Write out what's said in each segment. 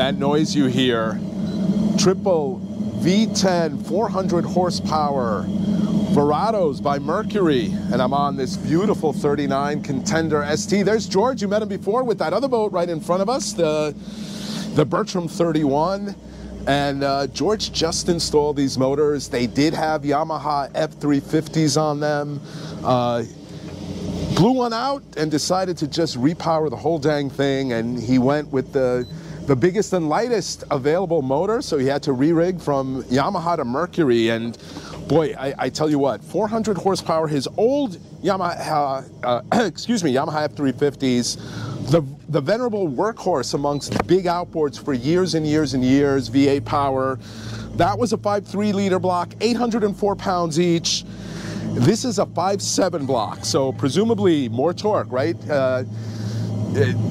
that noise you hear, triple V10 400 horsepower Verados by Mercury, and I'm on this beautiful 39 Contender ST. There's George, you met him before with that other boat right in front of us, the Bertram 31. And George just installed these motors. They did have Yamaha F350s on them. Blew one out and decided to just repower the whole dang thing, and he went with the biggest and lightest available motor, so he had to re-rig from Yamaha to Mercury. And boy, I tell you what, 400 horsepower, his old Yamaha, Yamaha F350s, the venerable workhorse amongst big outboards for years and years and years, V8 power. That was a 5.3 liter block, 804 pounds each. This is a 5.7 block, so presumably more torque, right?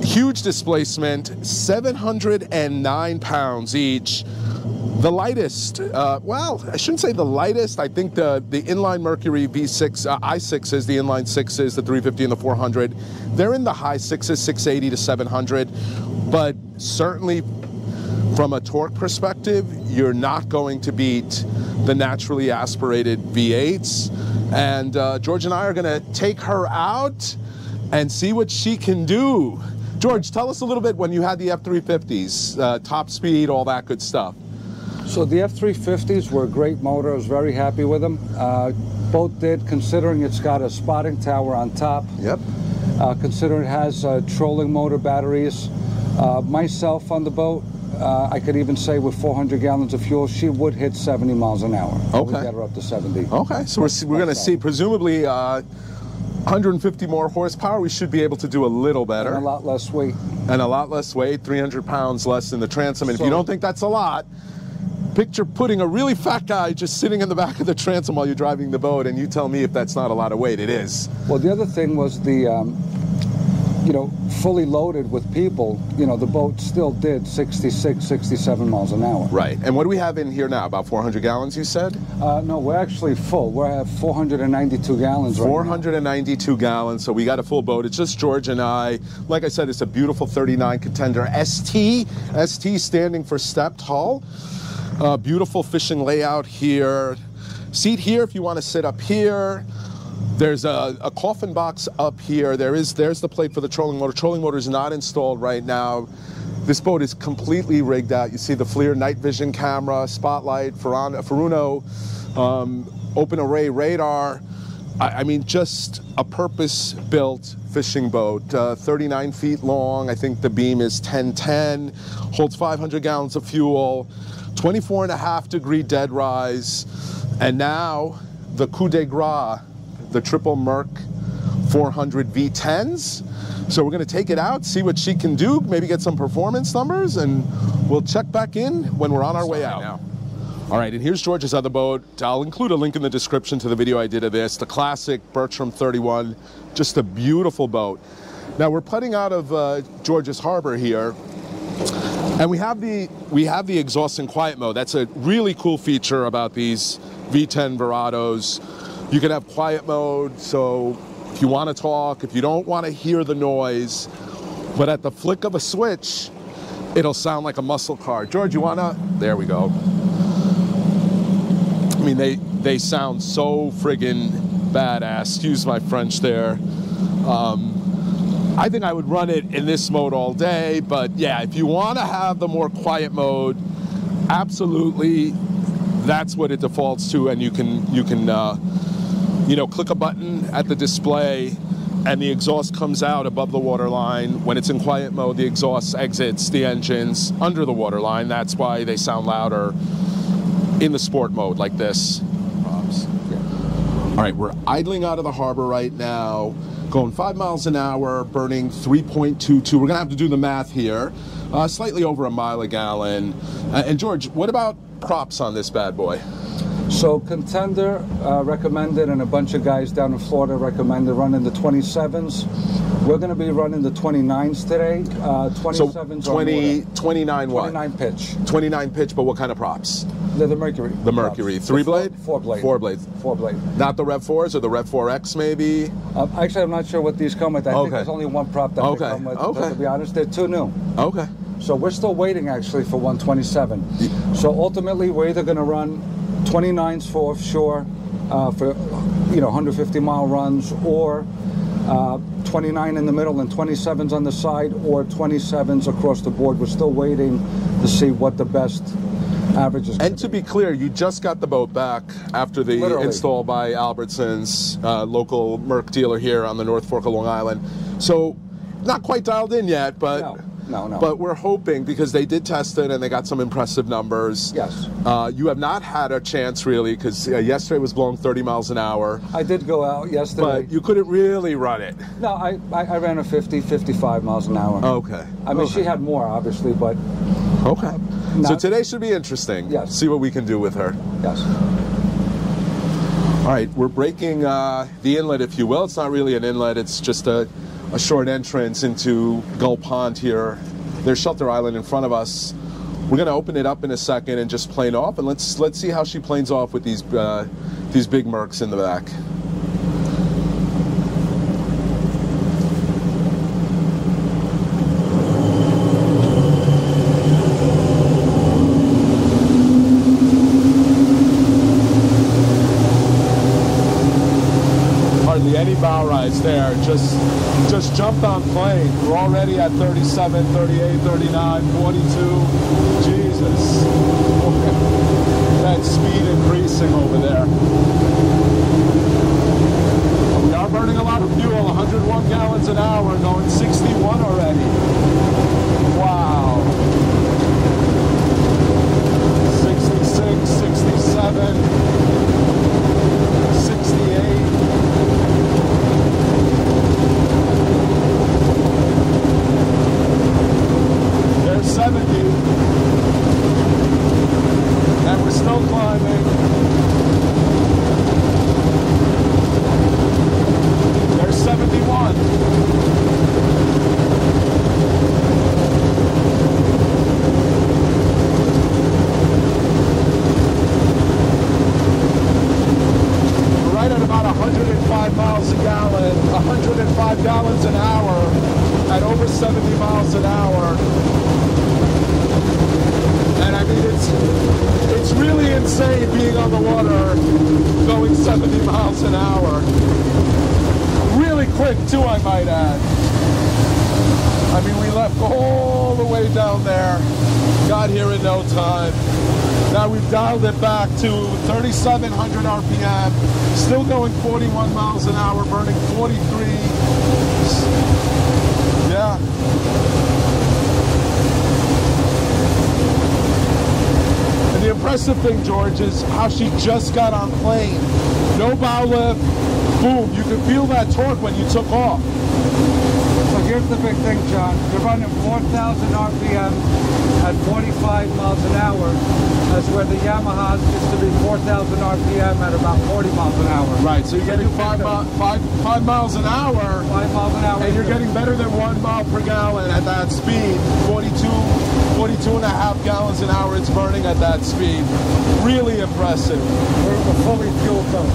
Huge displacement, 709 pounds each. The lightest, well, I shouldn't say the lightest. I think the inline Mercury V6, I6s, the inline 6s, the 350 and the 400, they're in the high 6s, 680 to 700. But certainly from a torque perspective, you're not going to beat the naturally aspirated V8s. And George and I are gonna take her out and see what she can do. George, tell us a little bit when you had the F350s, top speed, all that good stuff. So the F350s were great motors, very happy with them. Boat did, considering it's got a spotting tower on top. Yep. Considering it has trolling motor batteries. Myself on the boat, I could even say with 400 gallons of fuel, she would hit 70 miles an hour. Okay. We'd get her up to 70. Okay, so we're gonna see, presumably, 150 more horsepower, we should be able to do a little better. And a lot less weight. And a lot less weight, 300 pounds less than the transom. And so, if you don't think that's a lot, picture putting a really fat guy just sitting in the back of the transom while you're driving the boat, and you tell me if that's not a lot of weight. It is. Well, the other thing was the, you know, fully loaded with people, you know, the boat still did 66, 67 miles an hour. Right. And what do we have in here now? About 400 gallons, you said? No, we're actually full. We're at 492 gallons right now. 492 gallons, so we got a full boat. It's just George and I. Like I said, it's a beautiful 39 Contender ST. ST standing for stepped hull. Beautiful fishing layout here. Seat here if you want to sit up here. There's a coffin box up here. There's the plate for the trolling motor. Trolling motor is not installed right now. This boat is completely rigged out. You see the FLIR night vision camera, spotlight, Furuno, open array radar. I mean, just a purpose-built fishing boat, 39 feet long. I think the beam is 1010, holds 500 gallons of fuel, 24.5-degree dead rise, and now the coup de grace, the triple Merc 400 V10s. So we're gonna take it out, see what she can do, maybe get some performance numbers, and we'll check back in when we're on our way out. Now. All right, and here's George's other boat. I'll include a link in the description to the video I did of this, the classic Bertram 31, just a beautiful boat. Now we're putting out of George's harbor here, and we have the exhaust in quiet mode. That's a really cool feature about these V10 Verados. You can have quiet mode, so if you want to talk, if you don't want to hear the noise, but at the flick of a switch, it'll sound like a muscle car. George, you wanna? There we go. I mean, they sound so friggin' badass. Excuse my French there. I think I would run it in this mode all day, but yeah, if you want to have the more quiet mode, absolutely, that's what it defaults to, and you can. You know, click a button at the display and the exhaust comes out above the waterline. When it's in quiet mode, the exhaust exits the engines under the waterline. That's why they sound louder in the sport mode like this. All right, we're idling out of the harbor right now, going 5 miles an hour, burning 3.22. We're gonna have to do the math here. Slightly over a mile a gallon. And George, what about props on this bad boy? So Contender recommended, and a bunch of guys down in Florida recommended running the 27s. We're going to be running the 29s today. 27s. So 29 what? 29 pitch. 29 pitch, but what kind of props? They're the Mercury. The Mercury. Props. Three blade? Four blade. Four blade. Not the Rev 4s or the Rev 4X maybe? Actually, I'm not sure what these come with. I think there's only one prop that they come with. Okay. To be honest, they're too new. Okay. So we're still waiting actually for 127. So ultimately we're either going to run 29s for offshore for 150-mile runs, or 29 in the middle and 27s on the side, or 27s across the board. We're still waiting to see what the best averages. And to be clear, you just got the boat back after the install by Albertsons, local Merc dealer here on the North Fork of Long Island. So not quite dialed in yet, but. No. No, no. But we're hoping, because they did test it and they got some impressive numbers. Yes. You have not had a chance really, because yesterday was blowing 30 miles an hour. I did go out yesterday. But you couldn't really run it. No, I ran a 50, 55 miles an hour. Okay. I mean, she had more, obviously, but... Okay. So today should be interesting. Yes. See what we can do with her. Yes. All right, we're breaking the inlet, if you will. It's not really an inlet, it's just a short entrance into Gull Pond here. There's Shelter Island in front of us. We're gonna open it up in a second and just plane off, and let's see how she planes off with these big Mercs in the back. There, just jumped on plane. We're already at 37, 38, 39, 42. Jesus. That speed increasing over there. We are burning a lot of fuel, 101 gallons an hour, going 61 already. Wow. 66, 67, 68. And we're still climbing. There's 71. We're right at about 105 miles a gallon, 105 gallons an hour, at over 70 miles an hour. And I mean, it's really insane being on the water going 70 miles an hour. Really quick, too, I might add. I mean, we left all the way down there, got here in no time. Now we've dialed it back to 3,700 RPM, still going 41 miles an hour, burning 43. Yeah. The impressive thing, George, is how she just got on plane. No bow lift, boom. You could feel that torque when you took off. So here's the big thing, John. You're running 4,000 RPM at 45 miles an hour. That's where the Yamahas used to be 4,000 RPM at about 40 miles an hour. Right, so you're getting five miles an hour. 5 miles an hour. And you're getting better than 1 mile per gallon at that speed, 42.5 gallons an hour it's burning at that speed. Really impressive. We're fully fueled up.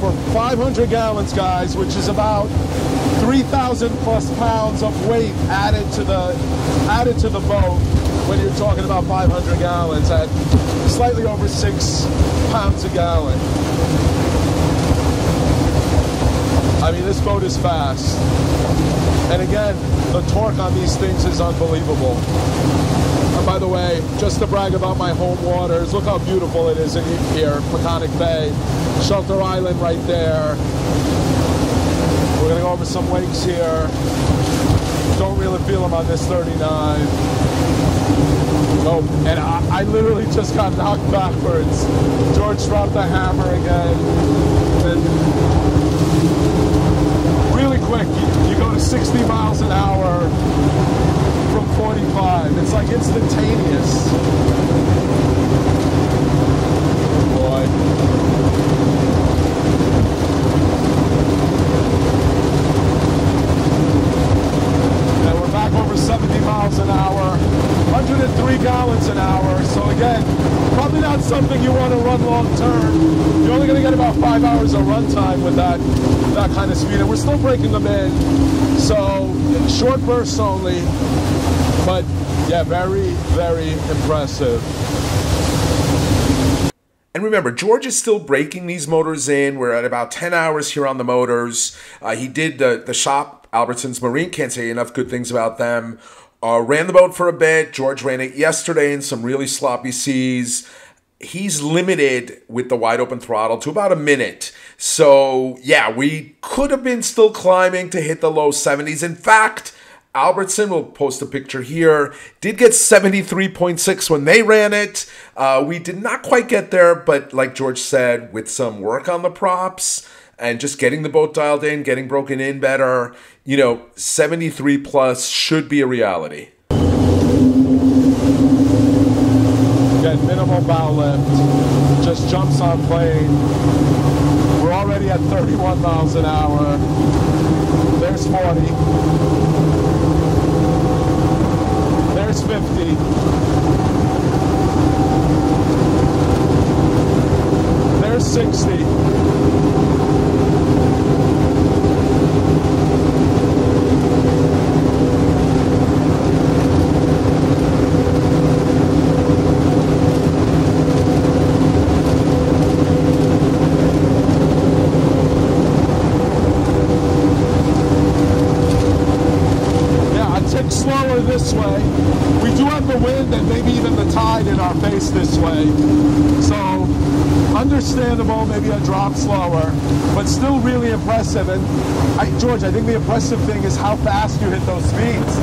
For 500 gallons, guys, which is about 3,000 plus pounds of weight added to the boat when you're talking about 500 gallons at slightly over 6 pounds a gallon. I mean, this boat is fast. And again, the torque on these things is unbelievable. And by the way, just to brag about my home waters, look how beautiful it is in here, Peconic Bay. Shelter Island right there. We're gonna go over some wakes here. Don't really feel them on this 39. Oh, and I literally just got knocked backwards. George dropped the hammer again. And really quick, you go to 60 miles an hour from 45. It's like instantaneous. Boy. Over 70 miles an hour, 103 gallons an hour. So again, probably not something you want to run long term. You're only going to get about 5 hours of run time with that kind of speed, and we're still breaking them in. So short bursts only, but Yeah, very, very impressive. And remember, George is still breaking these motors in. We're at about 10 hours here on the motors. He did the shop, Albertsons Marine. Can't say enough good things about them. Ran the boat for a bit. George ran it yesterday in some really sloppy seas. He's limited with the wide open throttle to about a minute. So, yeah, we could have been still climbing to hit the low 70s. In fact, Albertson, we'll post a picture here, did get 73.6 when they ran it. We did not quite get there, but like George said, with some work on the props and just getting the boat dialed in, getting broken in better, you know, 73 plus should be a reality. Get minimal bow lift, just jumps on plane. We're already at 31 miles an hour. There's 40. 50. There's 60. Yeah, I took slower this way. The wind and maybe even the tide in our face this way, so understandable maybe a drop slower, but still really impressive. And George, I think the impressive thing is how fast you hit those speeds.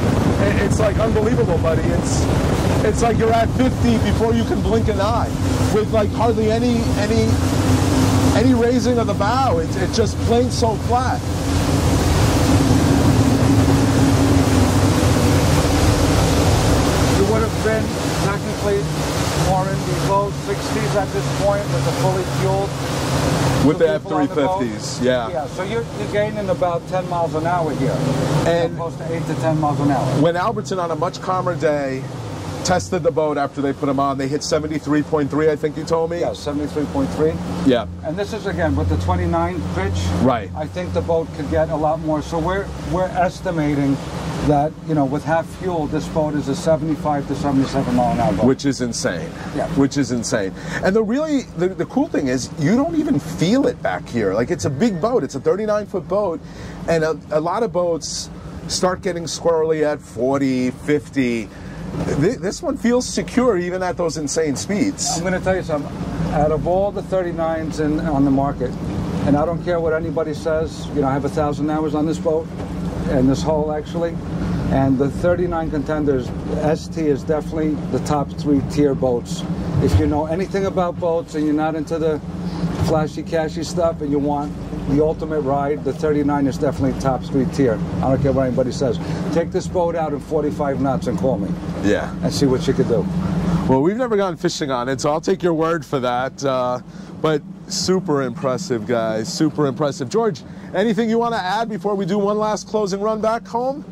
It's like unbelievable, buddy. It's like you're at 50 before you can blink an eye with like hardly any raising of the bow. It's just plain so flat. Been technically more in the low 60s at this point with the fully fueled. With the F350s, yeah. Yeah, so you're gaining about 10 miles an hour here, and close to 8 to 10 miles an hour. When Albertson on a much calmer day tested the boat after they put them on, they hit 73.3, I think you told me? Yeah, 73.3. Yeah. And this is, again, with the 29 pitch. Right. I think the boat could get a lot more. So we're estimating that, you know, with half fuel, this boat is a 75 to 77 mile an hour boat. Which is insane. Yeah. Which is insane. And the cool thing is you don't even feel it back here. Like, it's a big boat. It's a 39-foot boat. And a lot of boats start getting squirrely at 40, 50. This one feels secure even at those insane speeds. I'm going to tell you something. Out of all the 39s on the market, and I don't care what anybody says, you know, I have 1,000 hours on this boat. And this hull, actually, and the 39 Contenders ST is definitely the top three tier boats. If you know anything about boats and you're not into the flashy cashy stuff and you want the ultimate ride, the 39 is definitely top three tier. I don't care what anybody says. Take this boat out in 45 knots and call me. Yeah. And see what you could do. Well, we've never gone fishing on it, so I'll take your word for that. But super impressive, guys, super impressive. George, anything you want to add before we do one last closing run back home?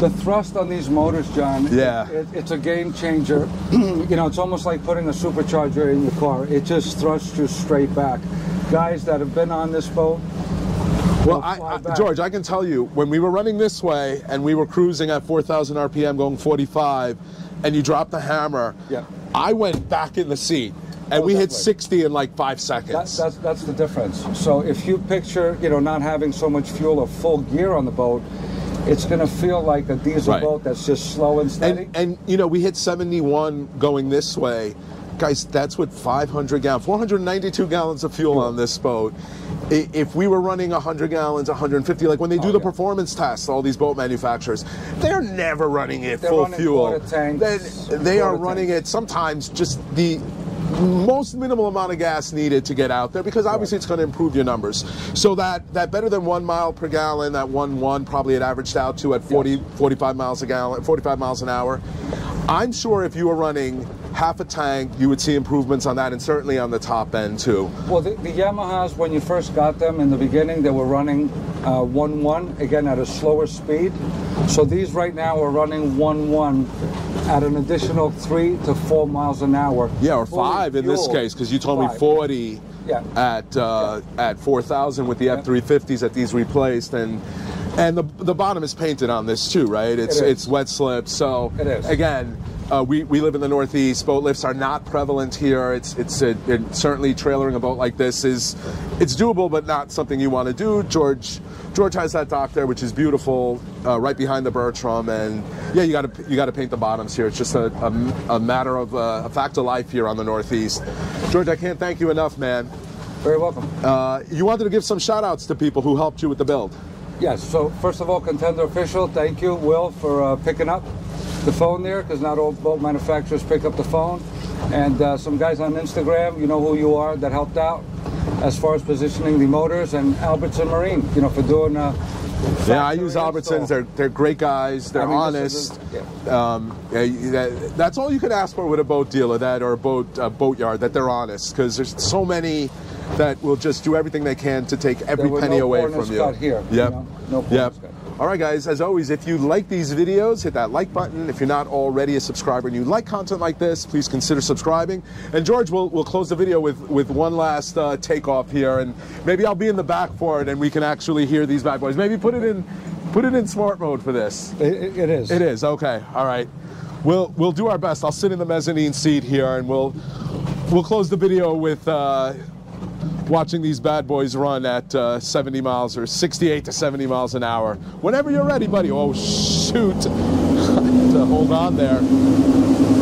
The thrust on these motors, John, yeah. It's a game changer. You know, it's almost like putting a supercharger in your car. It just thrusts you straight back. Guys that have been on this boat, well, George, I can tell you, when we were running this way and we were cruising at 4,000 RPM going 45, and you dropped the hammer, yeah. I went back in the seat. And we hit 60 in like 5 seconds. That's the difference. So if you picture, you know, not having so much fuel or full gear on the boat, it's going to feel like a diesel right. boat that's just slow and steady. And you know, we hit 71 going this way. Guys, that's with 500 gallons, 492 gallons of fuel on this boat. If we were running 100 gallons, 150, like when they do the performance tests, all these boat manufacturers, they're never running it full fuel. They are running it sometimes just the most minimal amount of gas needed to get out there, because obviously it's going to improve your numbers. So that better than 1 mile per gallon, that 1.1 probably it averaged out to at 45 miles a gallon, 45 miles an hour. I'm sure if you were running half a tank, you would see improvements on that, and certainly on the top end too. Well, the Yamahas, when you first got them in the beginning, they were running 1.1, again at a slower speed. So these right now are running 1.1. at an additional 3 to 4 miles an hour. Yeah, or 5 in this case, because you told me 40 at 4,000 with the F350s that these replaced. And And the bottom is painted on this too, right? It's wet slip. So it is. Again, we live in the Northeast. Boat lifts are not prevalent here. It's certainly trailering a boat like this is, it's doable, but not something you want to do. George has that dock there, which is beautiful, right behind the Bertram. And yeah, you got to paint the bottoms here. It's just a matter of a fact of life here on the Northeast. George, I can't thank you enough, man. Very welcome. You wanted to give some shout outs to people who helped you with the build. Yes, so first of all, Contender Official, thank you, Will, for picking up the phone there, because not all boat manufacturers pick up the phone. And some guys on Instagram, you know who you are, that helped out as far as positioning the motors, and Albertson Marine, you know, for doing... yeah, I use Albertsons. They're great guys. They're honest. Yeah. That's all you could ask for with a boat dealer, that or a boatyard, that they're honest, because there's so many that will just do everything they can to take every penny away from you. Here, yep. You know? No corners yep. cut. All right, guys, as always, if you like these videos, hit that like button. If you're not already a subscriber and you like content like this, please consider subscribing. And George, we'll close the video with one last takeoff here, and maybe I'll be in the back for it and we can actually hear these bad boys. Maybe put it in smart mode for this. It is. It is, okay, all right. We'll do our best. I'll sit in the mezzanine seat here and we'll close the video with watching these bad boys run at 70 miles or 68 to 70 miles an hour. Whenever you're ready, buddy. Oh, shoot. I have to hold on there.